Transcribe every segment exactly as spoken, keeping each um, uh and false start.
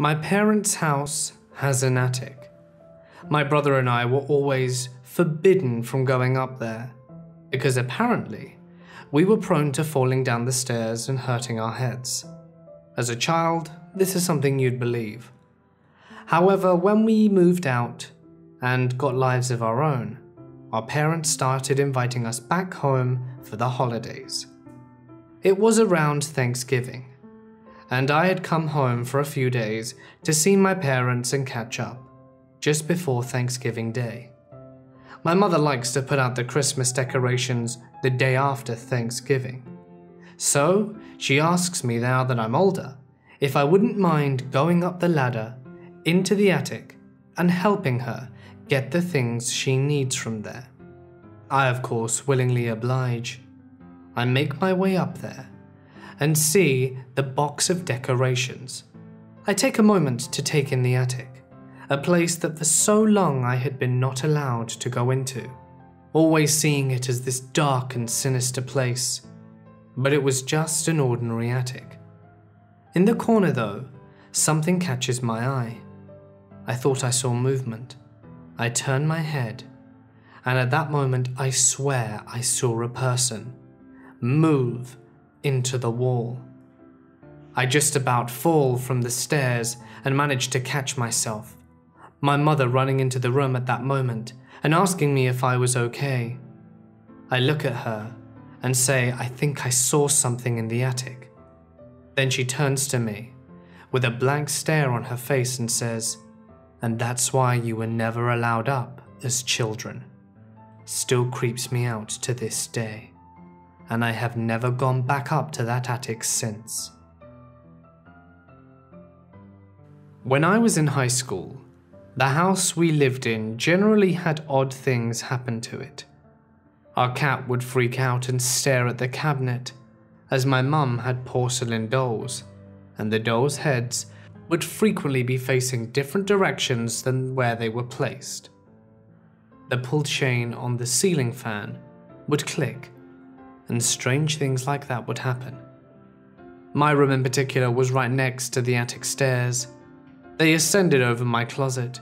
My parents' house has an attic. My brother and I were always forbidden from going up there, because apparently we were prone to falling down the stairs and hurting our heads. As a child, this is something you'd believe. However, when we moved out and got lives of our own, our parents started inviting us back home for the holidays. It was around Thanksgiving, and I had come home for a few days to see my parents and catch up, just before Thanksgiving Day. My mother likes to put out the Christmas decorations the day after Thanksgiving. So she asks me, now that I'm older, if I wouldn't mind going up the ladder into the attic and helping her get the things she needs from there. I, of course, willingly oblige. I make my way up there and see the box of decorations. I take a moment to take in the attic, a place that for so long I had been not allowed to go into, always seeing it as this dark and sinister place. But it was just an ordinary attic. In the corner, though, something catches my eye. I thought I saw movement. I turn my head, and at that moment I swear I saw a person move into the wall. I just about fall from the stairs and manage to catch myself, my mother running into the room at that moment and asking me if I was okay. I look at her and say I think I saw something in the attic. Then she turns to me with a blank stare on her face and says, "And that's why you were never allowed up as children." Still creeps me out to this day, and I have never gone back up to that attic since. When I was in high school, the house we lived in generally had odd things happen to it. Our cat would freak out and stare at the cabinet, as my mum had porcelain dolls, and the dolls' heads would frequently be facing different directions than where they were placed. The pull chain on the ceiling fan would click, and strange things like that would happen. My room in particular was right next to the attic stairs. They ascended over my closet,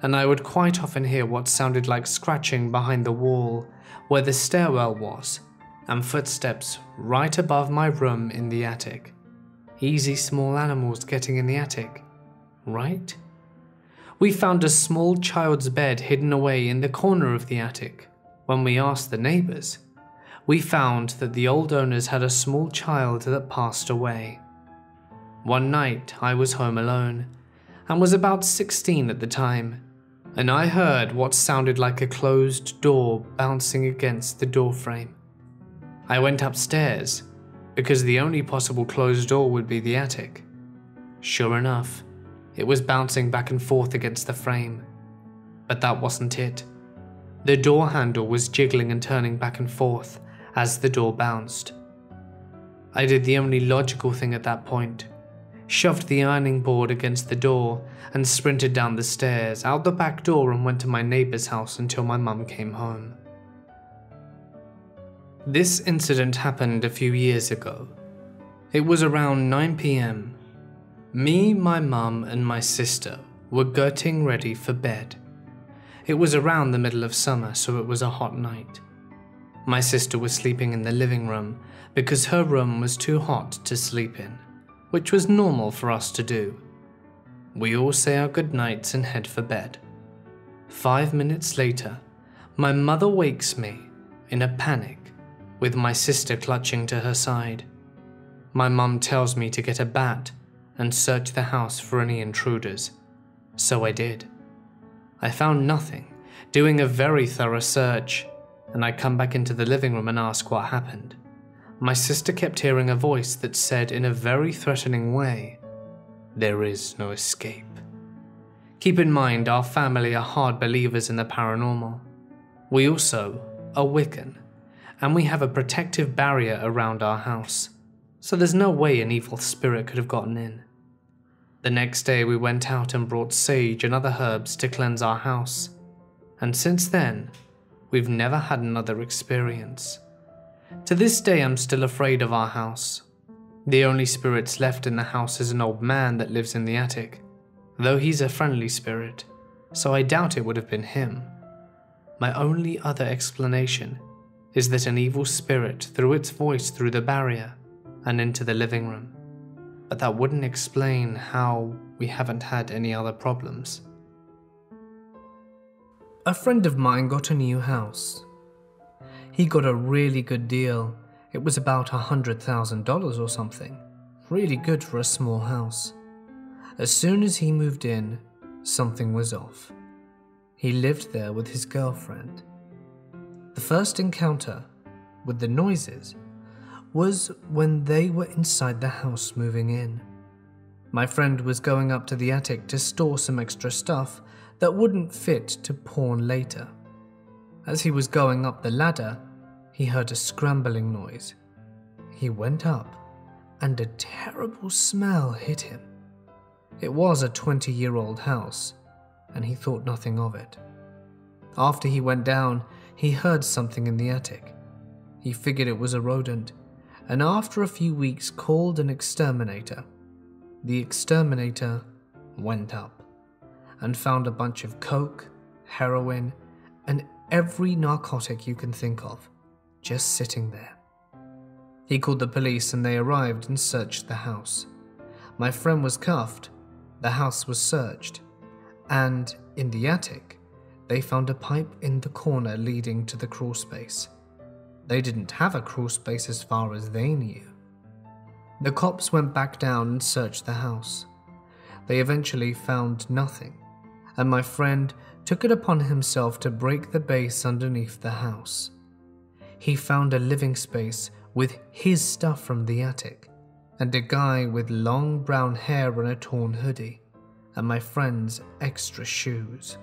and I would quite often hear what sounded like scratching behind the wall where the stairwell was, and footsteps right above my room in the attic. Easy small animals getting in the attic, right? We found a small child's bed hidden away in the corner of the attic. When we asked the neighbors, we found that the old owners had a small child that passed away. One night I was home alone and was about sixteen at the time, and I heard what sounded like a closed door bouncing against the doorframe. I went upstairs, because the only possible closed door would be the attic. Sure enough, it was bouncing back and forth against the frame. But that wasn't it. The door handle was jiggling and turning back and forth as the door bounced. I did the only logical thing at that point, shoved the ironing board against the door and sprinted down the stairs, out the back door, and went to my neighbor's house until my mum came home. This incident happened a few years ago. It was around nine p m. Me, my mum and my sister were getting ready for bed. It was around the middle of summer, so it was a hot night. My sister was sleeping in the living room because her room was too hot to sleep in, which was normal for us to do. We all say our goodnights and head for bed. Five minutes later, my mother wakes me in a panic, with my sister clutching to her side. My mum tells me to get a bat and search the house for any intruders. So I did. I found nothing, doing a very thorough search, and I come back into the living room and ask what happened. My sister kept hearing a voice that said in a very threatening way, "There is no escape." Keep in mind, our family are hard believers in the paranormal. We also are Wiccan, and we have a protective barrier around our house, so there's no way an evil spirit could have gotten in. The next day we went out and brought sage and other herbs to cleanse our house, and since then, we've never had another experience. To this day I'm still afraid of our house. The only spirits left in the house is an old man that lives in the attic, though he's a friendly spirit, so I doubt it would have been him. My only other explanation is that an evil spirit threw its voice through the barrier and into the living room, but that wouldn't explain how we haven't had any other problems. A friend of mine got a new house. He got a really good deal. It was about one hundred thousand dollars or something. Really good for a small house. As soon as he moved in, something was off. He lived there with his girlfriend. The first encounter with the noises was when they were inside the house moving in. My friend was going up to the attic to store some extra stuff that wouldn't fit to pawn later. As he was going up the ladder, he heard a scrambling noise. He went up, and a terrible smell hit him. It was a twenty-year-old house, and he thought nothing of it. After he went down, he heard something in the attic. He figured it was a rodent, and after a few weeks called an exterminator. The exterminator went up and found a bunch of coke, heroin, and every narcotic you can think of, just sitting there. He called the police and they arrived and searched the house. My friend was cuffed, the house was searched, and in the attic, they found a pipe in the corner leading to the crawl space. They didn't have a crawl space as far as they knew. The cops went back down and searched the house. They eventually found nothing, and my friend took it upon himself to break the base underneath the house. He found a living space with his stuff from the attic, and a guy with long brown hair and a torn hoodie, and my friend's extra shoes.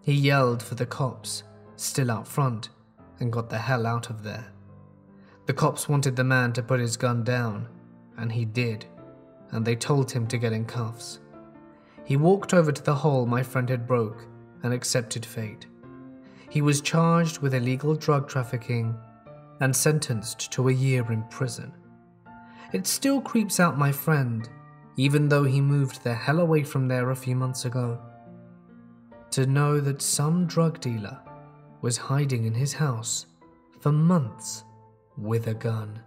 He yelled for the cops, still out front, and got the hell out of there. The cops wanted the man to put his gun down, and he did, and they told him to get in cuffs. He walked over to the hole my friend had broke and accepted fate. He was charged with illegal drug trafficking and sentenced to a year in prison. It still creeps out my friend, even though he moved the hell away from there a few months ago. To know that some drug dealer was hiding in his house for months with a gun.